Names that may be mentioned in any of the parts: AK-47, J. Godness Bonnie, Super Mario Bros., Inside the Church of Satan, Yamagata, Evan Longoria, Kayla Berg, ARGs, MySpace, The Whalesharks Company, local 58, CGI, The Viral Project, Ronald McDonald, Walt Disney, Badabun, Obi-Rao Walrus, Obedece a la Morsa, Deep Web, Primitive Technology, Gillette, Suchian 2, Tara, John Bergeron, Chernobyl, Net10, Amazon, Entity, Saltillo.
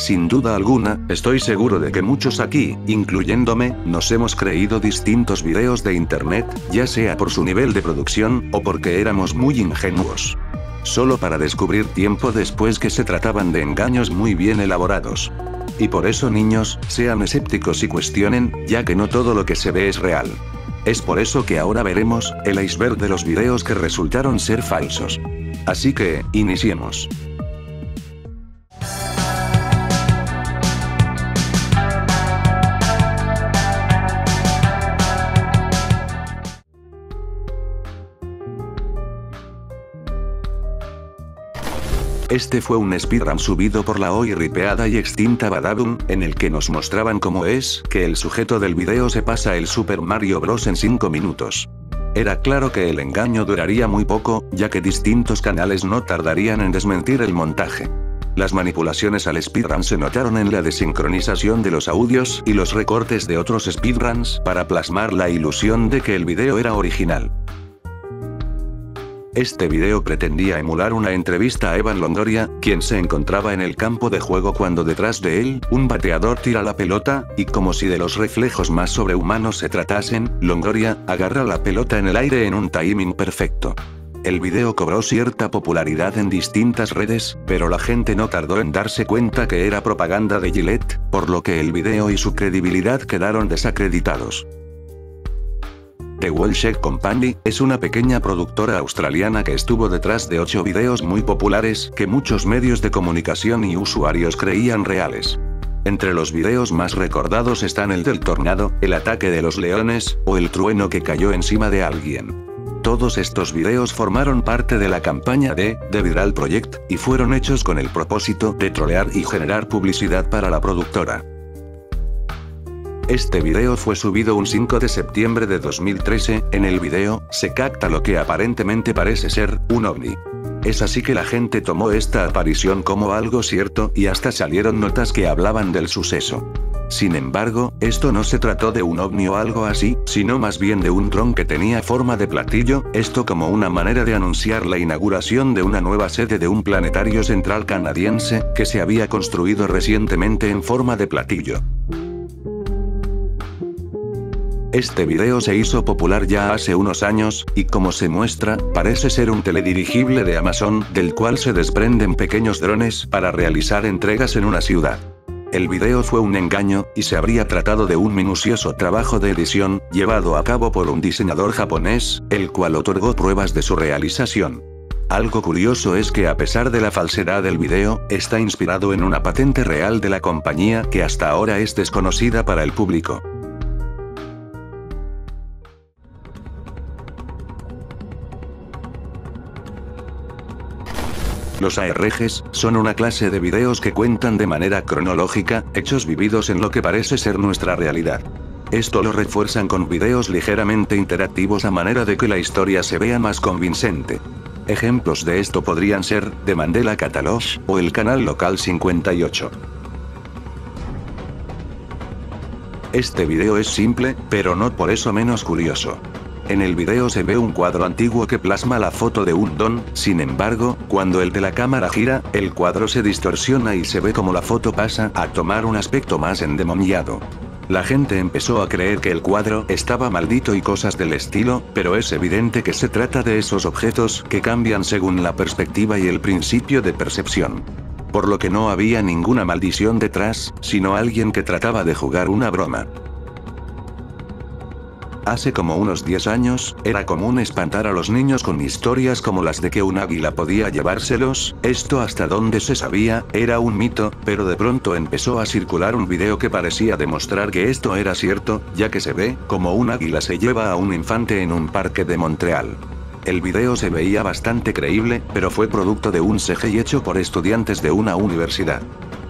Sin duda alguna, estoy seguro de que muchos aquí, incluyéndome, nos hemos creído distintos videos de internet, ya sea por su nivel de producción, o porque éramos muy ingenuos. Solo para descubrir tiempo después que se trataban de engaños muy bien elaborados. Y por eso, niños, sean escépticos y cuestionen, ya que no todo lo que se ve es real. Es por eso que ahora veremos el iceberg de los videos que resultaron ser falsos. Así que, iniciemos. Este fue un speedrun subido por la hoy ripeada y extinta Badabun, en el que nos mostraban cómo es que el sujeto del video se pasa el Super Mario Bros. En 5 minutos. Era claro que el engaño duraría muy poco, ya que distintos canales no tardarían en desmentir el montaje. Las manipulaciones al speedrun se notaron en la desincronización de los audios y los recortes de otros speedruns para plasmar la ilusión de que el video era original. Este video pretendía emular una entrevista a Evan Longoria, quien se encontraba en el campo de juego cuando detrás de él, un bateador tira la pelota, y como si de los reflejos más sobrehumanos se tratasen, Longoria agarra la pelota en el aire en un timing perfecto. El video cobró cierta popularidad en distintas redes, pero la gente no tardó en darse cuenta que era propaganda de Gillette, por lo que el video y su credibilidad quedaron desacreditados. The Whalesharks Company es una pequeña productora australiana que estuvo detrás de 8 videos muy populares que muchos medios de comunicación y usuarios creían reales. Entre los videos más recordados están el del tornado, el ataque de los leones, o el trueno que cayó encima de alguien. Todos estos videos formaron parte de la campaña de The Viral Project, y fueron hechos con el propósito de trolear y generar publicidad para la productora. Este video fue subido un 5 de septiembre de 2013, en el video, se capta lo que aparentemente parece ser un ovni. Es así que la gente tomó esta aparición como algo cierto y hasta salieron notas que hablaban del suceso. Sin embargo, esto no se trató de un ovni o algo así, sino más bien de un dron que tenía forma de platillo, esto como una manera de anunciar la inauguración de una nueva sede de un planetario central canadiense, que se había construido recientemente en forma de platillo. Este video se hizo popular ya hace unos años, y como se muestra, parece ser un teledirigible de Amazon, del cual se desprenden pequeños drones para realizar entregas en una ciudad. El video fue un engaño, y se habría tratado de un minucioso trabajo de edición, llevado a cabo por un diseñador japonés, el cual otorgó pruebas de su realización. Algo curioso es que a pesar de la falsedad del video, está inspirado en una patente real de la compañía que hasta ahora es desconocida para el público. Los ARGs son una clase de videos que cuentan de manera cronológica hechos vividos en lo que parece ser nuestra realidad. Esto lo refuerzan con videos ligeramente interactivos a manera de que la historia se vea más convincente. Ejemplos de esto podrían ser The Mandela Catalog o el canal local 58. Este video es simple, pero no por eso menos curioso. En el video se ve un cuadro antiguo que plasma la foto de un don, sin embargo, cuando el de la cámara gira, el cuadro se distorsiona y se ve como la foto pasa a tomar un aspecto más endemoniado. La gente empezó a creer que el cuadro estaba maldito y cosas del estilo, pero es evidente que se trata de esos objetos que cambian según la perspectiva y el principio de percepción. Por lo que no había ninguna maldición detrás, sino alguien que trataba de jugar una broma. Hace como unos 10 años, era común espantar a los niños con historias como las de que un águila podía llevárselos, esto hasta donde se sabía, era un mito, pero de pronto empezó a circular un video que parecía demostrar que esto era cierto, ya que se ve como un águila se lleva a un infante en un parque de Montreal. El video se veía bastante creíble, pero fue producto de un CGI hecho por estudiantes de una universidad.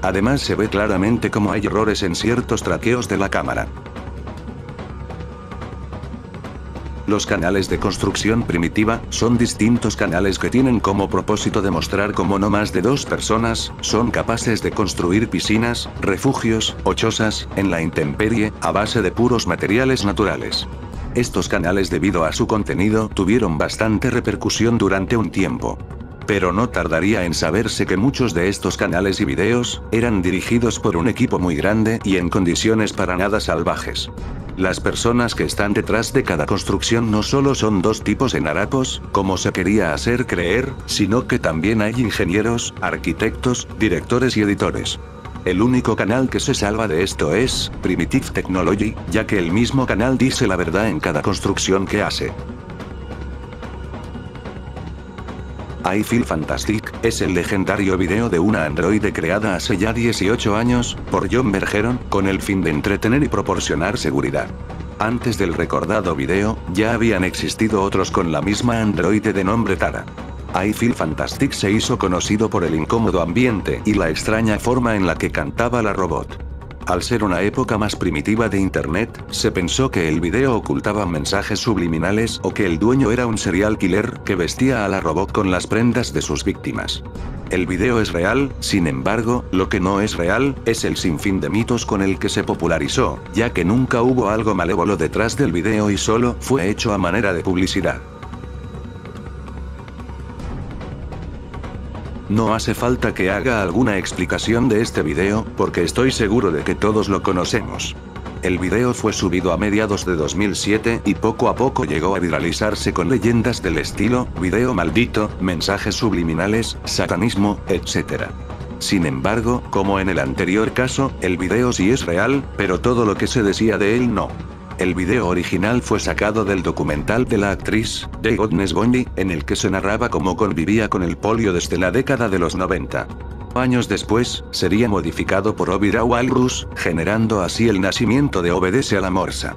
Además se ve claramente cómo hay errores en ciertos traqueos de la cámara. Los canales de construcción primitiva son distintos canales que tienen como propósito demostrar cómo no más de 2 personas son capaces de construir piscinas, refugios o chozas en la intemperie a base de puros materiales naturales. Estos canales, debido a su contenido, tuvieron bastante repercusión durante un tiempo. pero no tardaría en saberse que muchos de estos canales y videos eran dirigidos por un equipo muy grande y en condiciones para nada salvajes. Las personas que están detrás de cada construcción no solo son dos tipos en harapos, como se quería hacer creer, sino que también hay ingenieros, arquitectos, directores y editores. El único canal que se salva de esto es Primitive Technology, ya que el mismo canal dice la verdad en cada construcción que hace. I Feel Fantastic es el legendario video de una androide creada hace ya 18 años, por John Bergeron, con el fin de entretener y proporcionar seguridad. Antes del recordado video, ya habían existido otros con la misma androide de nombre Tara. I Feel Fantastic se hizo conocido por el incómodo ambiente y la extraña forma en la que cantaba la robot. Al ser una época más primitiva de internet, se pensó que el video ocultaba mensajes subliminales o que el dueño era un serial killer que vestía a la robot con las prendas de sus víctimas. El video es real, sin embargo, lo que no es real es el sinfín de mitos con el que se popularizó, ya que nunca hubo algo malévolo detrás del video y solo fue hecho a manera de publicidad. No hace falta que haga alguna explicación de este video, porque estoy seguro de que todos lo conocemos. El video fue subido a mediados de 2007 y poco a poco llegó a viralizarse con leyendas del estilo, video maldito, mensajes subliminales, satanismo, etc. Sin embargo, como en el anterior caso, el video sí es real, pero todo lo que se decía de él no. El video original fue sacado del documental de la actriz, J. Godness Bonnie, en el que se narraba cómo convivía con el polio desde la década de los 90. Años después, sería modificado por Obi-Rao Walrus, generando así el nacimiento de Obedece a la Morsa.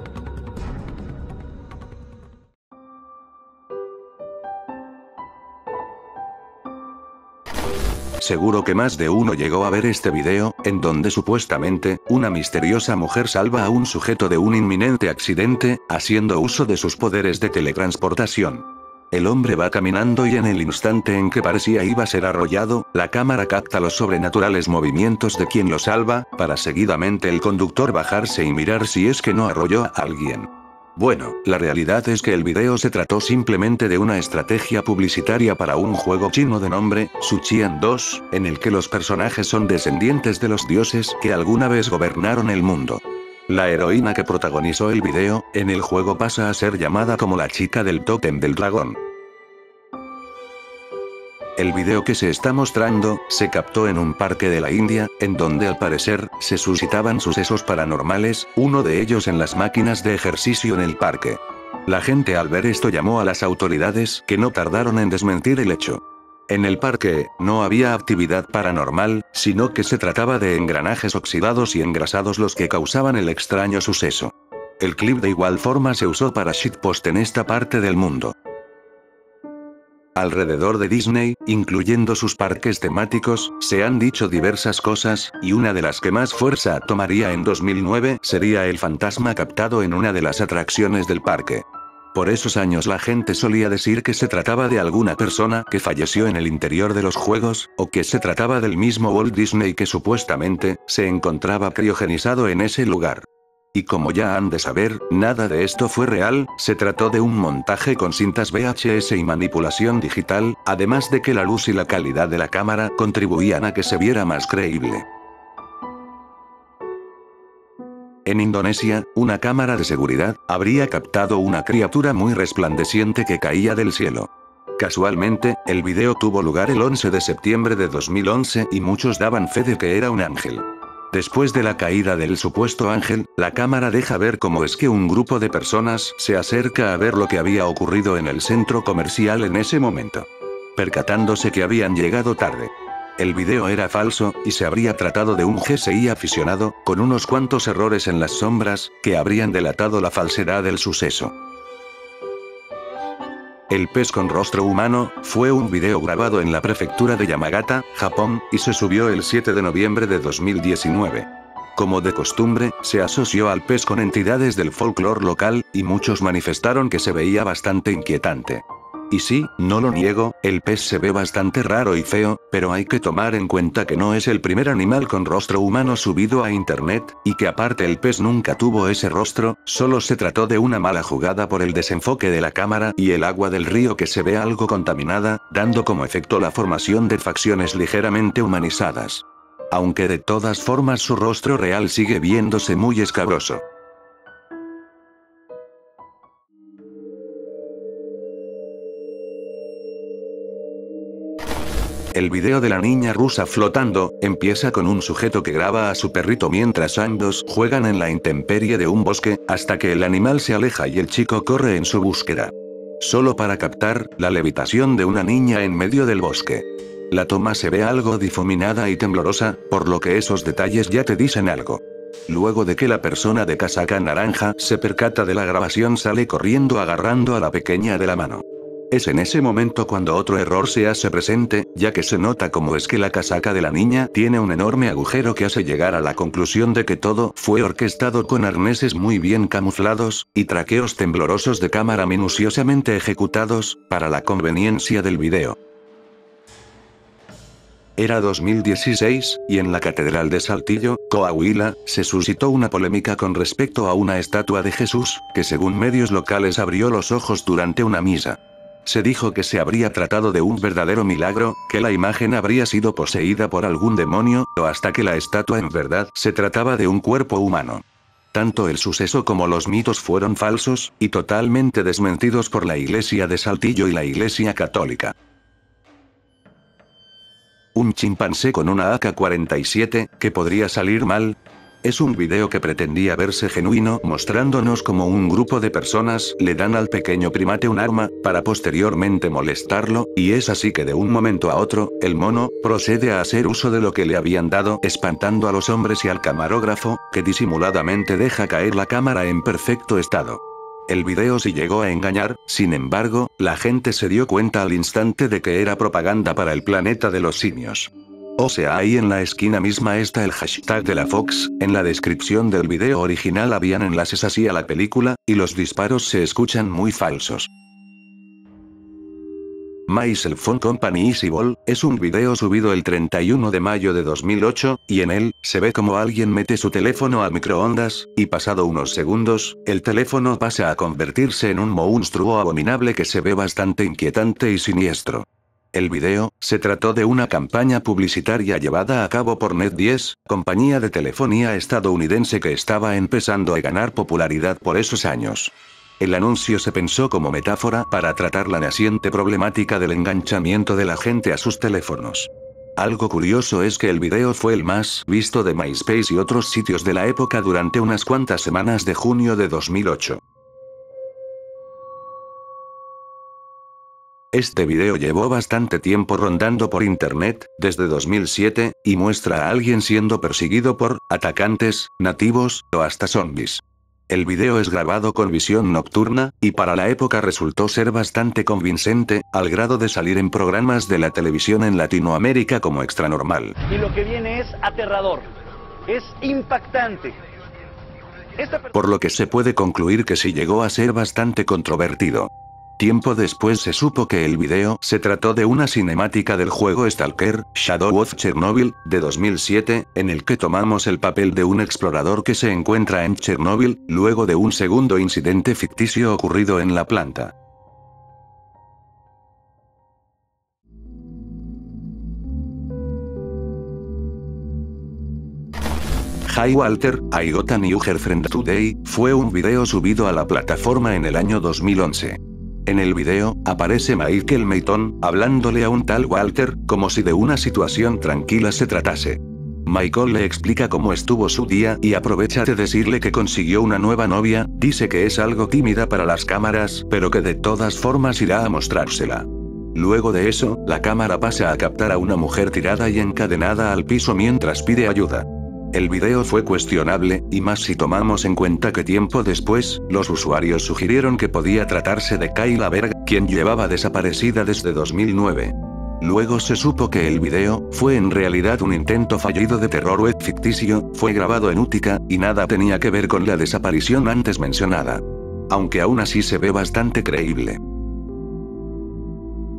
Seguro que más de uno llegó a ver este video, en donde supuestamente, una misteriosa mujer salva a un sujeto de un inminente accidente, haciendo uso de sus poderes de teletransportación. El hombre va caminando y en el instante en que parecía iba a ser arrollado, la cámara capta los sobrenaturales movimientos de quien lo salva, para seguidamente el conductor bajarse y mirar si es que no arrolló a alguien. Bueno, la realidad es que el video se trató simplemente de una estrategia publicitaria para un juego chino de nombre, Suchian 2, en el que los personajes son descendientes de los dioses que alguna vez gobernaron el mundo. La heroína que protagonizó el video, en el juego pasa a ser llamada como la chica del tótem del dragón. El video que se está mostrando, se captó en un parque de la India, en donde al parecer, se suscitaban sucesos paranormales, uno de ellos en las máquinas de ejercicio en el parque. La gente al ver esto llamó a las autoridades, que no tardaron en desmentir el hecho. En el parque, no había actividad paranormal, sino que se trataba de engranajes oxidados y engrasados los que causaban el extraño suceso. El clip de igual forma se usó para shitpost en esta parte del mundo. Alrededor de Disney, incluyendo sus parques temáticos, se han dicho diversas cosas, y una de las que más fuerza tomaría en 2009 sería el fantasma captado en una de las atracciones del parque. Por esos años la gente solía decir que se trataba de alguna persona que falleció en el interior de los juegos, o que se trataba del mismo Walt Disney que supuestamente se encontraba criogenizado en ese lugar. Y como ya han de saber, nada de esto fue real, se trató de un montaje con cintas VHS y manipulación digital, además de que la luz y la calidad de la cámara contribuían a que se viera más creíble. En Indonesia, una cámara de seguridad habría captado una criatura muy resplandeciente que caía del cielo. Casualmente, el video tuvo lugar el 11 de septiembre de 2011 y muchos daban fe de que era un ángel. Después de la caída del supuesto ángel, la cámara deja ver cómo es que un grupo de personas se acerca a ver lo que había ocurrido en el centro comercial en ese momento, percatándose que habían llegado tarde. El video era falso, y se habría tratado de un GSI aficionado, con unos cuantos errores en las sombras, que habrían delatado la falsedad del suceso. El pez con rostro humano, fue un video grabado en la prefectura de Yamagata, Japón, y se subió el 7 de noviembre de 2019. Como de costumbre, se asoció al pez con entidades del folclore local, y muchos manifestaron que se veía bastante inquietante. Y sí, no lo niego, el pez se ve bastante raro y feo, pero hay que tomar en cuenta que no es el primer animal con rostro humano subido a internet, y que aparte el pez nunca tuvo ese rostro, solo se trató de una mala jugada por el desenfoque de la cámara y el agua del río que se ve algo contaminada, dando como efecto la formación de facciones ligeramente humanizadas. Aunque de todas formas su rostro real sigue viéndose muy escabroso. El video de la niña rusa flotando empieza con un sujeto que graba a su perrito mientras ambos juegan en la intemperie de un bosque, hasta que el animal se aleja y el chico corre en su búsqueda. Solo para captar la levitación de una niña en medio del bosque. La toma se ve algo difuminada y temblorosa, por lo que esos detalles ya te dicen algo. Luego de que la persona de casaca naranja se percata de la grabación, sale corriendo agarrando a la pequeña de la mano. Es en ese momento cuando otro error se hace presente, ya que se nota cómo es que la casaca de la niña tiene un enorme agujero que hace llegar a la conclusión de que todo fue orquestado con arneses muy bien camuflados, y traqueos temblorosos de cámara minuciosamente ejecutados, para la conveniencia del video. Era 2016, y en la Catedral de Saltillo, Coahuila, se suscitó una polémica con respecto a una estatua de Jesús, que según medios locales abrió los ojos durante una misa. Se dijo que se habría tratado de un verdadero milagro, que la imagen habría sido poseída por algún demonio, o hasta que la estatua en verdad se trataba de un cuerpo humano. Tanto el suceso como los mitos fueron falsos, y totalmente desmentidos por la Iglesia de Saltillo y la Iglesia Católica. Un chimpancé con una AK-47, ¿qué podría salir mal? Es un video que pretendía verse genuino, mostrándonos como un grupo de personas le dan al pequeño primate un arma, para posteriormente molestarlo, y es así que de un momento a otro, el mono procede a hacer uso de lo que le habían dado, espantando a los hombres y al camarógrafo, que disimuladamente deja caer la cámara en perfecto estado. El video sí llegó a engañar, sin embargo, la gente se dio cuenta al instante de que era propaganda para el planeta de los simios. O sea, ahí en la esquina misma está el hashtag de la Fox, en la descripción del video original habían enlaces así a la película, y los disparos se escuchan muy falsos. My Cell Phone Company Easyball es un video subido el 31 de mayo de 2008, y en él, se ve como alguien mete su teléfono al microondas, y pasado unos segundos, el teléfono pasa a convertirse en un monstruo abominable que se ve bastante inquietante y siniestro. El video se trató de una campaña publicitaria llevada a cabo por Net10, compañía de telefonía estadounidense que estaba empezando a ganar popularidad por esos años. El anuncio se pensó como metáfora para tratar la naciente problemática del enganchamiento de la gente a sus teléfonos. Algo curioso es que el video fue el más visto de MySpace y otros sitios de la época durante unas cuantas semanas de junio de 2008. Este video llevó bastante tiempo rondando por internet, desde 2007, y muestra a alguien siendo perseguido por atacantes, nativos, o hasta zombies. El video es grabado con visión nocturna, y para la época resultó ser bastante convincente, al grado de salir en programas de la televisión en Latinoamérica como Extranormal. Y lo que viene es aterrador, es impactante. Por lo que se puede concluir que sí llegó a ser bastante controvertido. Tiempo después se supo que el video se trató de una cinemática del juego Stalker, Shadow of Chernobyl, de 2007, en el que tomamos el papel de un explorador que se encuentra en Chernobyl, luego de un segundo incidente ficticio ocurrido en la planta. Hi Walter, I Got a New Girlfriend Today fue un video subido a la plataforma en el año 2011. En el video, aparece Michael Mayton, hablándole a un tal Walter, como si de una situación tranquila se tratase. Michael le explica cómo estuvo su día y aprovecha de decirle que consiguió una nueva novia, dice que es algo tímida para las cámaras, pero que de todas formas irá a mostrársela. Luego de eso, la cámara pasa a captar a una mujer tirada y encadenada al piso mientras pide ayuda. El video fue cuestionable, y más si tomamos en cuenta que tiempo después, los usuarios sugirieron que podía tratarse de Kayla Berg, quien llevaba desaparecida desde 2009. Luego se supo que el video fue en realidad un intento fallido de terror web ficticio, fue grabado en Utica, y nada tenía que ver con la desaparición antes mencionada. Aunque aún así se ve bastante creíble.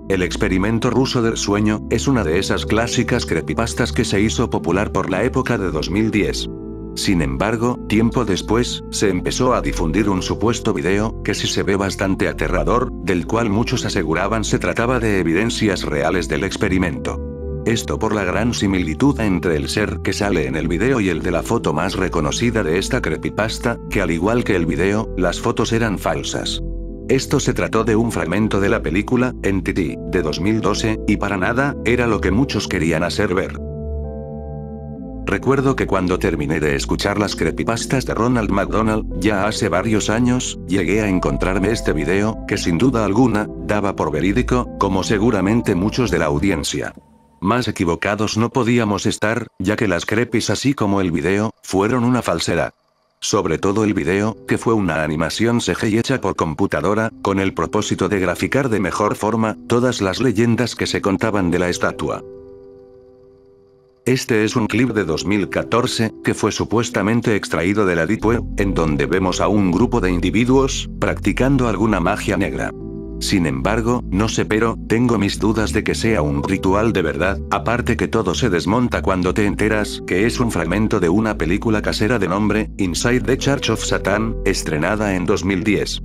El experimento ruso del sueño es una de esas clásicas creepypastas que se hizo popular por la época de 2010. Sin embargo, tiempo después, se empezó a difundir un supuesto video, que sí se ve bastante aterrador, del cual muchos aseguraban se trataba de evidencias reales del experimento. Esto por la gran similitud entre el ser que sale en el video y el de la foto más reconocida de esta creepypasta, que al igual que el video, las fotos eran falsas. Esto se trató de un fragmento de la película, Entity, de 2012, y para nada, era lo que muchos querían hacer ver. Recuerdo que cuando terminé de escuchar las creepypastas de Ronald McDonald, ya hace varios años, llegué a encontrarme este video, que sin duda alguna, daba por verídico, como seguramente muchos de la audiencia. Más equivocados no podíamos estar, ya que las creepys así como el video, fueron una falsedad. Sobre todo el video, que fue una animación CGI hecha por computadora, con el propósito de graficar de mejor forma, todas las leyendas que se contaban de la estatua. Este es un clip de 2014, que fue supuestamente extraído de la Deep Web, en donde vemos a un grupo de individuos, practicando alguna magia negra. Sin embargo, no sé pero, tengo mis dudas de que sea un ritual de verdad, aparte que todo se desmonta cuando te enteras que es un fragmento de una película casera de nombre, Inside the Church of Satan, estrenada en 2010.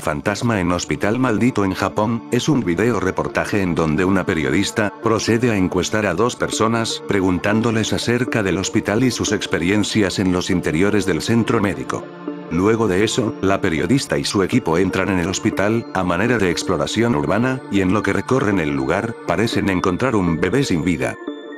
Fantasma en hospital maldito en Japón, es un video reportaje en donde una periodista, procede a encuestar a dos personas, preguntándoles acerca del hospital y sus experiencias en los interiores del centro médico. Luego de eso, la periodista y su equipo entran en el hospital, a manera de exploración urbana, y en lo que recorren el lugar, parecen encontrar un bebé sin vida.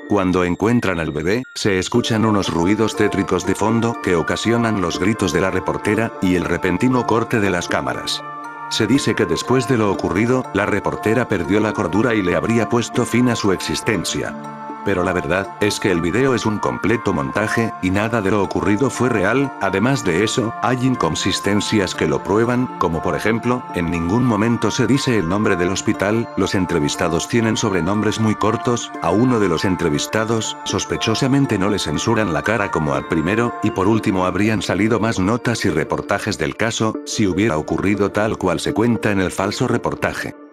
Cuando encuentran al bebé, se escuchan unos ruidos tétricos de fondo que ocasionan los gritos de la reportera, y el repentino corte de las cámaras. Se dice que después de lo ocurrido, la reportera perdió la cordura y le habría puesto fin a su existencia. Pero la verdad, es que el video es un completo montaje, y nada de lo ocurrido fue real, además de eso, hay inconsistencias que lo prueban, como por ejemplo, en ningún momento se dice el nombre del hospital, los entrevistados tienen sobrenombres muy cortos, a uno de los entrevistados, sospechosamente no le censuran la cara como al primero, y por último habrían salido más notas y reportajes del caso, si hubiera ocurrido tal cual se cuenta en el falso reportaje.